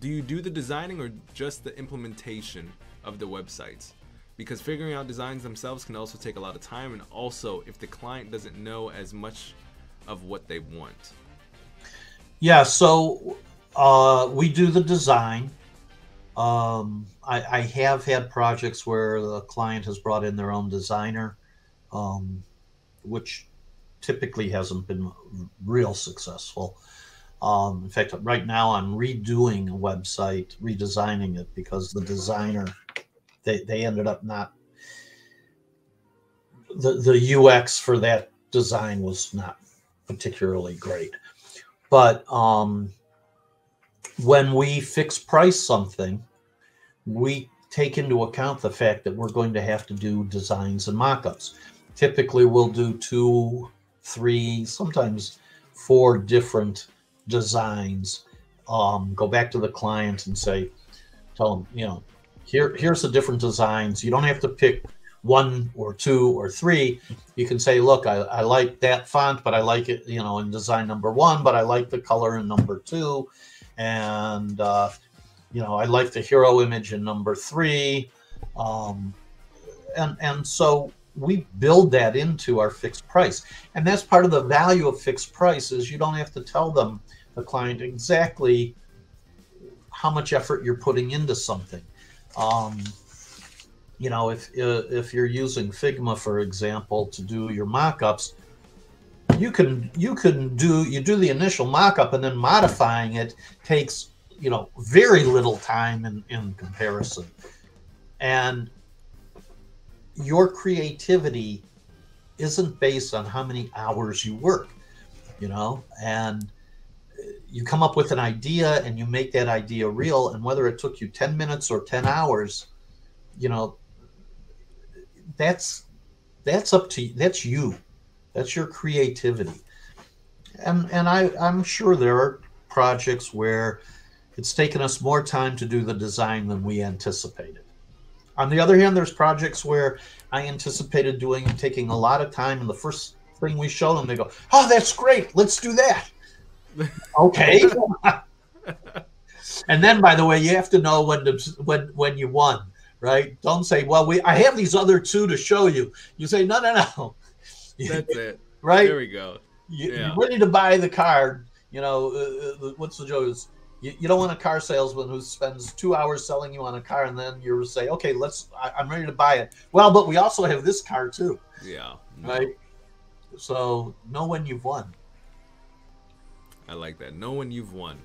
Do you do the designing or just the implementation of the websites? Because figuring out designs themselves can also take a lot of time, and also if the client doesn't know as much of what they want. Yeah, so we do the design. I have had projects where the client has brought in their own designer, which typically hasn't been real successful. In fact, right now I'm redoing a website, redesigning it, because the designer, they ended up not, the UX for that design was not particularly great. But when we fix price something, we take into account the fact that we're going to have to do designs and mock-ups. Typically, we'll do 2, 3, sometimes 4 different designs. Go back to the client and say, tell them, you know, here's the different designs. You don't have to pick 1 or 2 or 3. You can say, look, I like that font, but I like it, you know, in design number 1, but I like the color in number 2. And, you know, I like the hero image in number 3. And so we build that into our fixed price. And that's part of the value of fixed price, is you don't have to tell them, the client, exactly how much effort you're putting into something. You know, if you're using Figma, for example, to do your mock-ups, you do the initial mock-up, and then modifying it takes, you know, very little time in comparison. And your creativity isn't based on how many hours you work, you know, and you come up with an idea and you make that idea real. And whether it took you 10 minutes or 10 hours, you know, that's up to you. That's you. That's your creativity. And I'm sure there are projects where it's taken us more time to do the design than we anticipated. On the other hand, there's projects where I anticipated taking a lot of time, and the first thing we show them, they go, oh, that's great, let's do that. Okay. And then, by the way, you have to know when you won, right? Don't say, well, I have these other 2 to show you. You say, no, no, no. That's it. Right? There we go. Yeah. You're ready to buy the card. You know, what's the joke? You don't want a car salesman who spends 2 hours selling you on a car, and then you say, okay, I'm ready to buy it. Well, but we also have this car too. Yeah. No. Right? So know when you've won. I like that. Know when you've won.